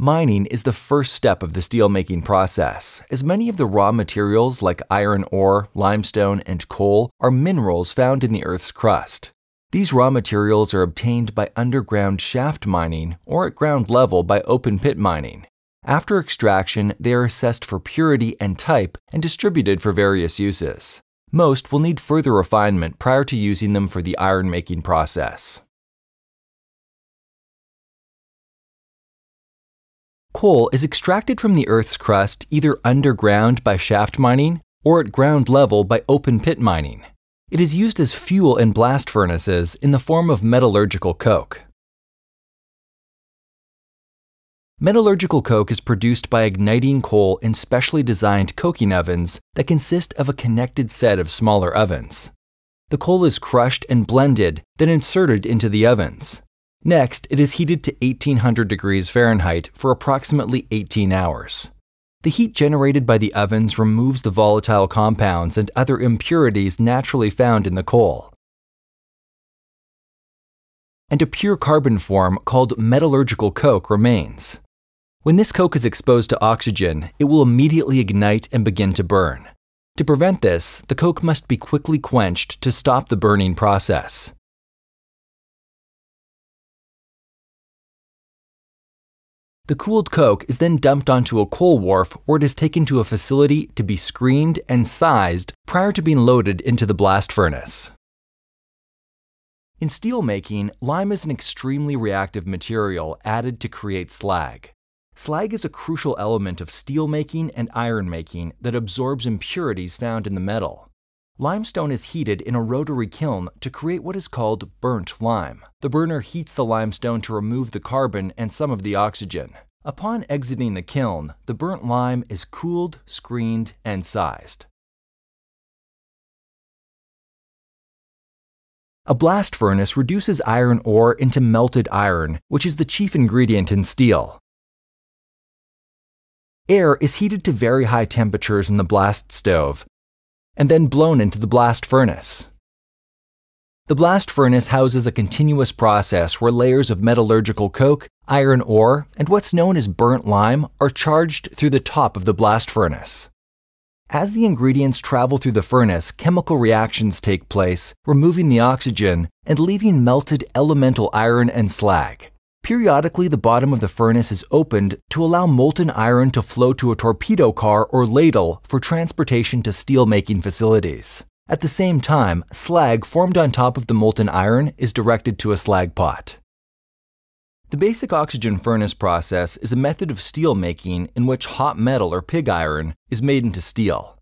Mining is the first step of the steelmaking process, as many of the raw materials like iron ore, limestone, and coal are minerals found in the Earth's crust. These raw materials are obtained by underground shaft mining or at ground level by open pit mining. After extraction, they are assessed for purity and type and distributed for various uses. Most will need further refinement prior to using them for the iron-making process. Coal is extracted from the Earth's crust either underground by shaft mining or at ground level by open pit mining. It is used as fuel in blast furnaces in the form of metallurgical coke. Metallurgical coke is produced by igniting coal in specially designed coking ovens that consist of a connected set of smaller ovens. The coal is crushed and blended, then inserted into the ovens. Next, it is heated to 1800 degrees Fahrenheit for approximately 18 hours. The heat generated by the ovens removes the volatile compounds and other impurities naturally found in the coal, and a pure carbon form called metallurgical coke remains. When this coke is exposed to oxygen, it will immediately ignite and begin to burn. To prevent this, the coke must be quickly quenched to stop the burning process. The cooled coke is then dumped onto a coal wharf where it is taken to a facility to be screened and sized prior to being loaded into the blast furnace. In steelmaking, lime is an extremely reactive material added to create slag. Slag is a crucial element of steelmaking and ironmaking that absorbs impurities found in the metal. Limestone is heated in a rotary kiln to create what is called burnt lime. The burner heats the limestone to remove the carbon and some of the oxygen. Upon exiting the kiln, the burnt lime is cooled, screened, and sized. A blast furnace reduces iron ore into melted iron, which is the chief ingredient in steel. Air is heated to very high temperatures in the blast stove, and then blown into the blast furnace. The blast furnace houses a continuous process where layers of metallurgical coke, iron ore, and what's known as burnt lime are charged through the top of the blast furnace. As the ingredients travel through the furnace, chemical reactions take place, removing the oxygen and leaving melted elemental iron and slag. Periodically, the bottom of the furnace is opened to allow molten iron to flow to a torpedo car or ladle for transportation to steelmaking facilities. At the same time, slag formed on top of the molten iron is directed to a slag pot. The basic oxygen furnace process is a method of steelmaking in which hot metal or pig iron is made into steel.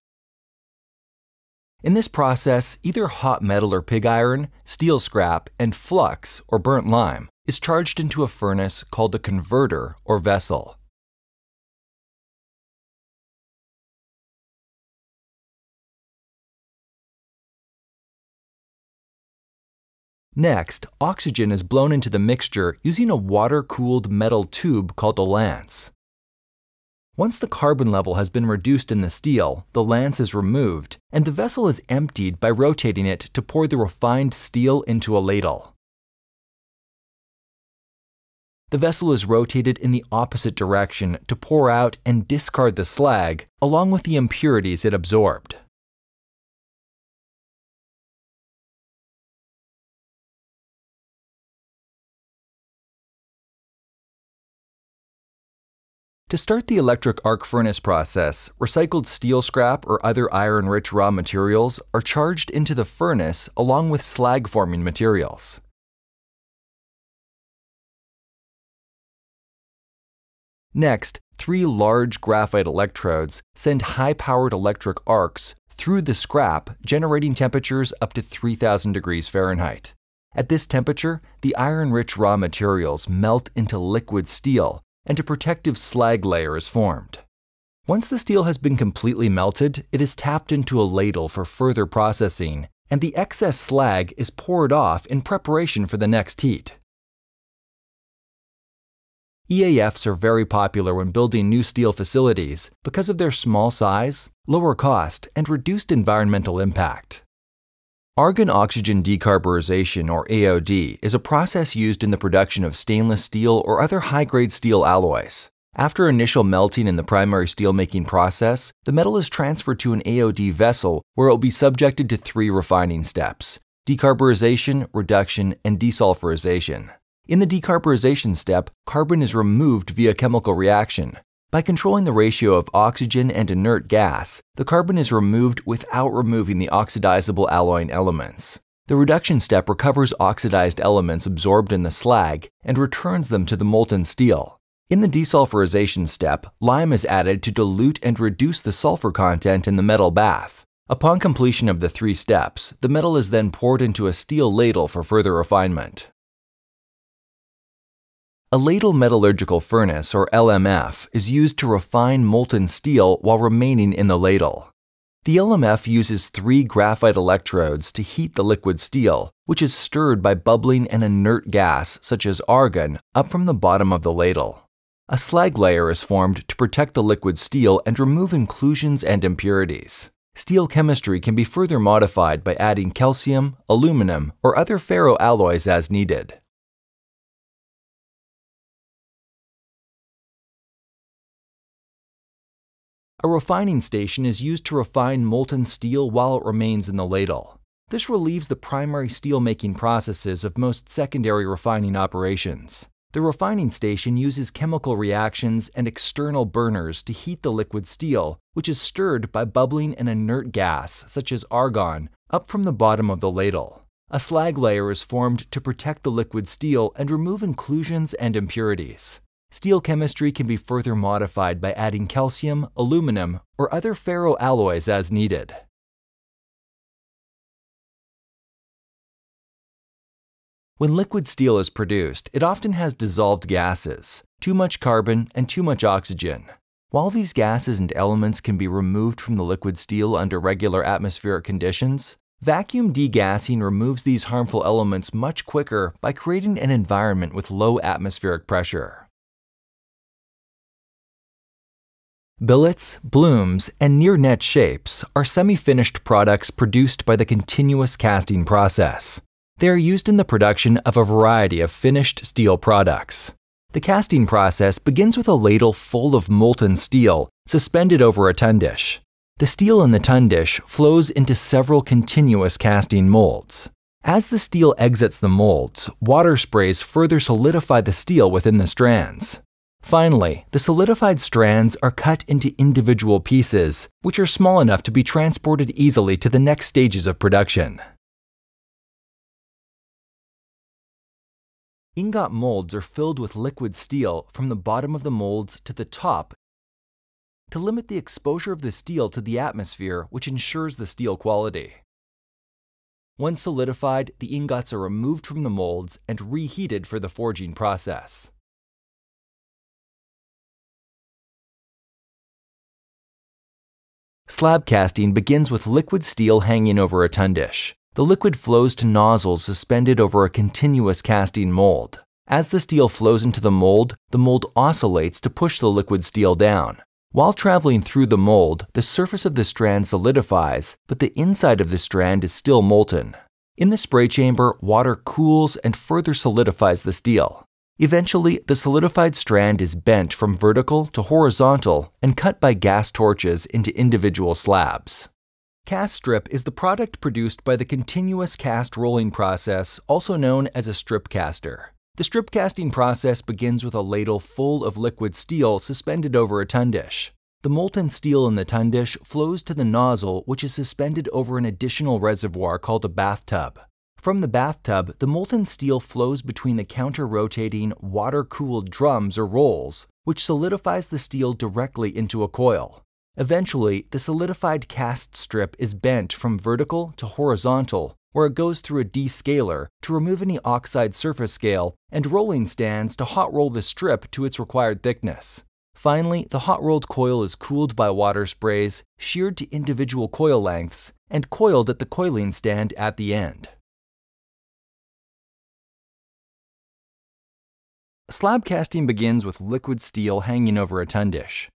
In this process, either hot metal or pig iron, steel scrap, and flux or burnt lime is charged into a furnace called a converter or vessel. Next, oxygen is blown into the mixture using a water-cooled metal tube called a lance. Once the carbon level has been reduced in the steel, the lance is removed, and the vessel is emptied by rotating it to pour the refined steel into a ladle. The vessel is rotated in the opposite direction to pour out and discard the slag, along with the impurities it absorbed. To start the electric arc furnace process, recycled steel scrap or other iron-rich raw materials are charged into the furnace along with slag-forming materials. Next, three large graphite electrodes send high-powered electric arcs through the scrap, generating temperatures up to 3,000 degrees Fahrenheit. At this temperature, the iron-rich raw materials melt into liquid steel, and a protective slag layer is formed. Once the steel has been completely melted, it is tapped into a ladle for further processing, and the excess slag is poured off in preparation for the next heat. EAFs are very popular when building new steel facilities because of their small size, lower cost, and reduced environmental impact. Argon-oxygen decarburization, or AOD, is a process used in the production of stainless steel or other high-grade steel alloys. After initial melting in the primary steelmaking process, the metal is transferred to an AOD vessel where it will be subjected to 3 refining steps: decarburization, reduction, and desulfurization. In the decarburization step, carbon is removed via chemical reaction. By controlling the ratio of oxygen and inert gas, the carbon is removed without removing the oxidizable alloying elements. The reduction step recovers oxidized elements absorbed in the slag and returns them to the molten steel. In the desulfurization step, lime is added to dilute and reduce the sulfur content in the metal bath. Upon completion of the 3 steps, the metal is then poured into a steel ladle for further refinement. A ladle metallurgical furnace, or LMF, is used to refine molten steel while remaining in the ladle. The LMF uses 3 graphite electrodes to heat the liquid steel, which is stirred by bubbling an inert gas, such as argon, up from the bottom of the ladle. A slag layer is formed to protect the liquid steel and remove inclusions and impurities. Steel chemistry can be further modified by adding calcium, aluminum, or other ferroalloys as needed. A refining station is used to refine molten steel while it remains in the ladle. This relieves the primary steelmaking processes of most secondary refining operations. The refining station uses chemical reactions and external burners to heat the liquid steel, which is stirred by bubbling an inert gas, such as argon, up from the bottom of the ladle. A slag layer is formed to protect the liquid steel and remove inclusions and impurities. Steel chemistry can be further modified by adding calcium, aluminum, or other ferroalloys as needed. When liquid steel is produced, it often has dissolved gases, too much carbon, and too much oxygen. While these gases and elements can be removed from the liquid steel under regular atmospheric conditions, vacuum degassing removes these harmful elements much quicker by creating an environment with low atmospheric pressure. Billets, blooms, and near-net shapes are semi-finished products produced by the continuous casting process. They are used in the production of a variety of finished steel products. The casting process begins with a ladle full of molten steel suspended over a tun dish. The steel in the tun dish flows into several continuous casting molds. As the steel exits the molds, water sprays further solidify the steel within the strands. Finally, the solidified strands are cut into individual pieces, which are small enough to be transported easily to the next stages of production. Ingot molds are filled with liquid steel from the bottom of the molds to the top to limit the exposure of the steel to the atmosphere, which ensures the steel quality. Once solidified, the ingots are removed from the molds and reheated for the forging process. Slab casting begins with liquid steel hanging over a tun dish. The liquid flows to nozzles suspended over a continuous casting mold. As the steel flows into the mold oscillates to push the liquid steel down. While traveling through the mold, the surface of the strand solidifies, but the inside of the strand is still molten. In the spray chamber, water cools and further solidifies the steel. Eventually, the solidified strand is bent from vertical to horizontal and cut by gas torches into individual slabs. Cast strip is the product produced by the continuous cast rolling process, also known as a strip caster. The strip casting process begins with a ladle full of liquid steel suspended over a tun dish. The molten steel in the tun dish flows to the nozzle, which is suspended over an additional reservoir called a bathtub. From the bathtub, the molten steel flows between the counter-rotating, water-cooled drums or rolls, which solidifies the steel directly into a coil. Eventually, the solidified cast strip is bent from vertical to horizontal, where it goes through a descaler to remove any oxide surface scale and rolling stands to hot-roll the strip to its required thickness. Finally, the hot-rolled coil is cooled by water sprays, sheared to individual coil lengths, and coiled at the coiling stand at the end. Slab casting begins with liquid steel hanging over a tun dish.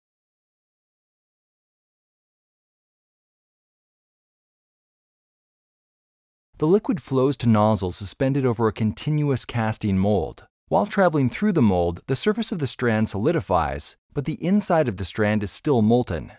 The liquid flows to nozzles suspended over a continuous casting mold. While traveling through the mold, the surface of the strand solidifies, but the inside of the strand is still molten.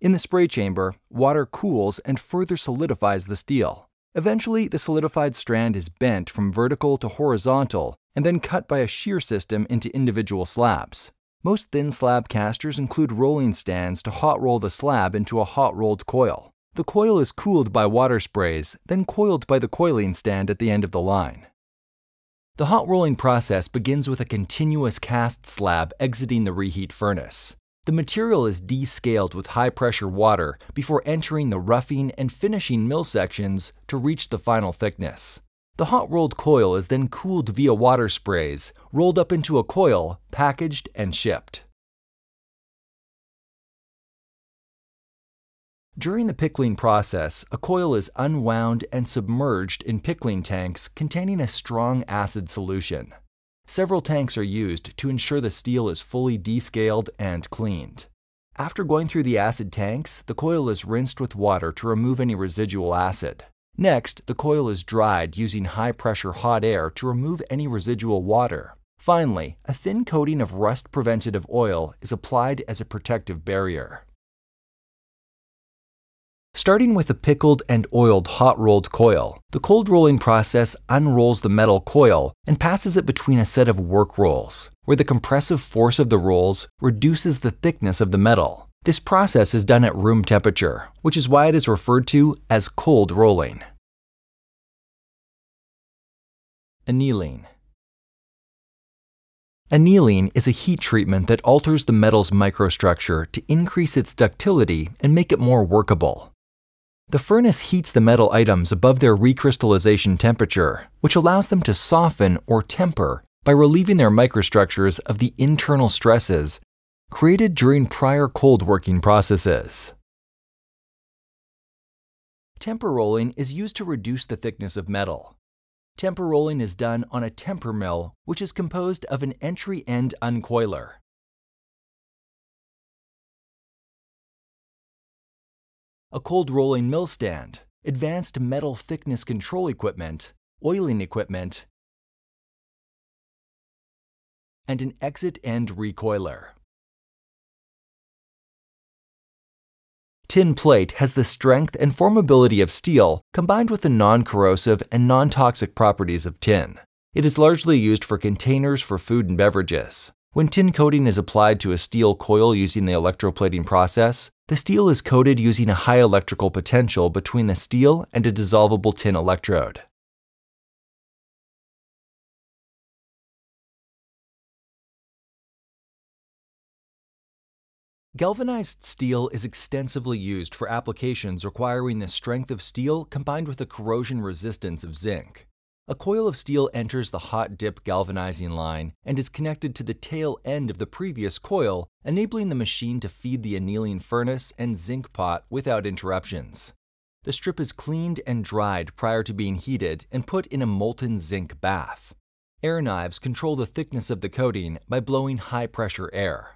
In the spray chamber, water cools and further solidifies the steel. Eventually, the solidified strand is bent from vertical to horizontal and then cut by a shear system into individual slabs. Most thin slab casters include rolling stands to hot roll the slab into a hot rolled coil. The coil is cooled by water sprays, then coiled by the coiling stand at the end of the line. The hot rolling process begins with a continuous cast slab exiting the reheat furnace. The material is descaled with high-pressure water before entering the roughing and finishing mill sections to reach the final thickness. The hot-rolled coil is then cooled via water sprays, rolled up into a coil, packaged and shipped. During the pickling process, a coil is unwound and submerged in pickling tanks containing a strong acid solution. Several tanks are used to ensure the steel is fully descaled and cleaned. After going through the acid tanks, the coil is rinsed with water to remove any residual acid. Next, the coil is dried using high-pressure hot air to remove any residual water. Finally, a thin coating of rust-preventative oil is applied as a protective barrier. Starting with a pickled and oiled hot-rolled coil, the cold rolling process unrolls the metal coil and passes it between a set of work rolls, where the compressive force of the rolls reduces the thickness of the metal. This process is done at room temperature, which is why it is referred to as cold rolling. Annealing. Annealing is a heat treatment that alters the metal's microstructure to increase its ductility and make it more workable. The furnace heats the metal items above their recrystallization temperature, which allows them to soften or temper by relieving their microstructures of the internal stresses created during prior cold working processes. Temper rolling is used to reduce the thickness of metal. Temper rolling is done on a temper mill, which is composed of an entry-end uncoiler. A cold rolling mill stand, advanced metal thickness control equipment, oiling equipment, and an exit-end recoiler. Tin plate has the strength and formability of steel combined with the non-corrosive and non-toxic properties of tin. It is largely used for containers for food and beverages. When tin coating is applied to a steel coil using the electroplating process, the steel is coated using a high electrical potential between the steel and a dissolvable tin electrode. Galvanized steel is extensively used for applications requiring the strength of steel combined with the corrosion resistance of zinc. A coil of steel enters the hot dip galvanizing line and is connected to the tail end of the previous coil, enabling the machine to feed the annealing furnace and zinc pot without interruptions. The strip is cleaned and dried prior to being heated and put in a molten zinc bath. Air knives control the thickness of the coating by blowing high-pressure air.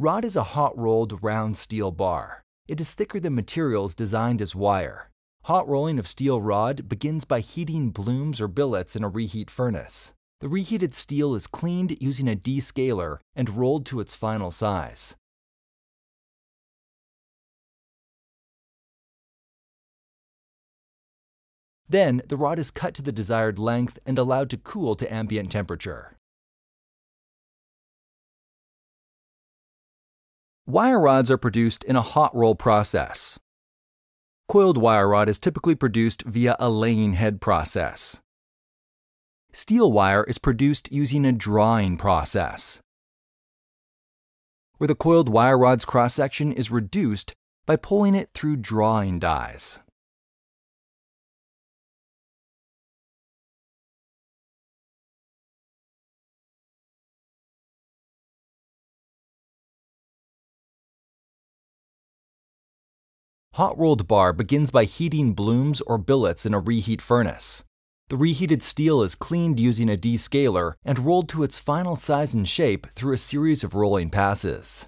Rod is a hot-rolled, round steel bar. It is thicker than materials designed as wire. Hot rolling of steel rod begins by heating blooms or billets in a reheat furnace. The reheated steel is cleaned using a descaler and rolled to its final size. Then, the rod is cut to the desired length and allowed to cool to ambient temperature. Wire rods are produced in a hot roll process. Coiled wire rod is typically produced via a laying head process. Steel wire is produced using a drawing process, where the coiled wire rod's cross-section is reduced by pulling it through drawing dies. Hot-rolled bar begins by heating blooms or billets in a reheat furnace. The reheated steel is cleaned using a descaler and rolled to its final size and shape through a series of rolling passes.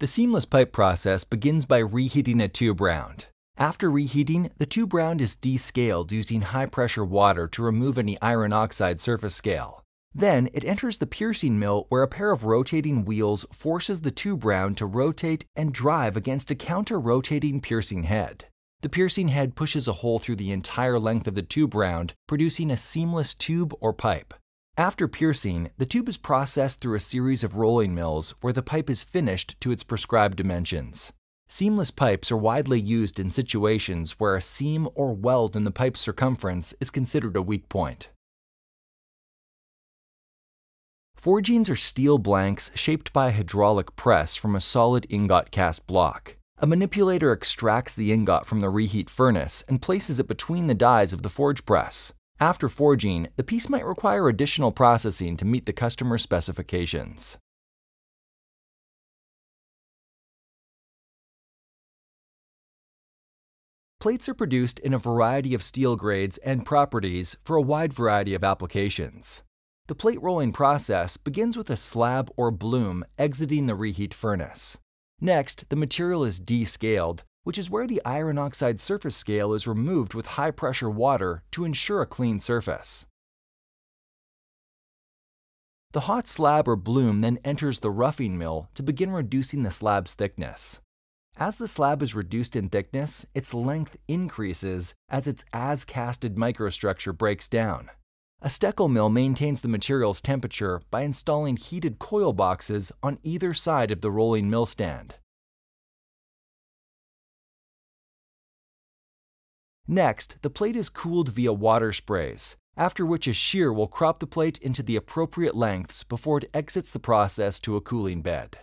The seamless pipe process begins by reheating a tube round. After reheating, the tube round is descaled using high-pressure water to remove any iron oxide surface scale. Then it enters the piercing mill where a pair of rotating wheels forces the tube round to rotate and drive against a counter-rotating piercing head. The piercing head pushes a hole through the entire length of the tube round, producing a seamless tube or pipe. After piercing, the tube is processed through a series of rolling mills where the pipe is finished to its prescribed dimensions. Seamless pipes are widely used in situations where a seam or weld in the pipe's circumference is considered a weak point. Forgings are steel blanks shaped by a hydraulic press from a solid ingot cast block. A manipulator extracts the ingot from the reheat furnace and places it between the dies of the forge press. After forging, the piece might require additional processing to meet the customer's specifications. Plates are produced in a variety of steel grades and properties for a wide variety of applications. The plate rolling process begins with a slab or bloom exiting the reheat furnace. Next, the material is descaled, which is where the iron oxide surface scale is removed with high-pressure water to ensure a clean surface. The hot slab or bloom then enters the roughing mill to begin reducing the slab's thickness. As the slab is reduced in thickness, its length increases as its as-casted microstructure breaks down. A Steckel mill maintains the material's temperature by installing heated coil boxes on either side of the rolling mill stand. Next, the plate is cooled via water sprays, after which a shear will crop the plate into the appropriate lengths before it exits the process to a cooling bed.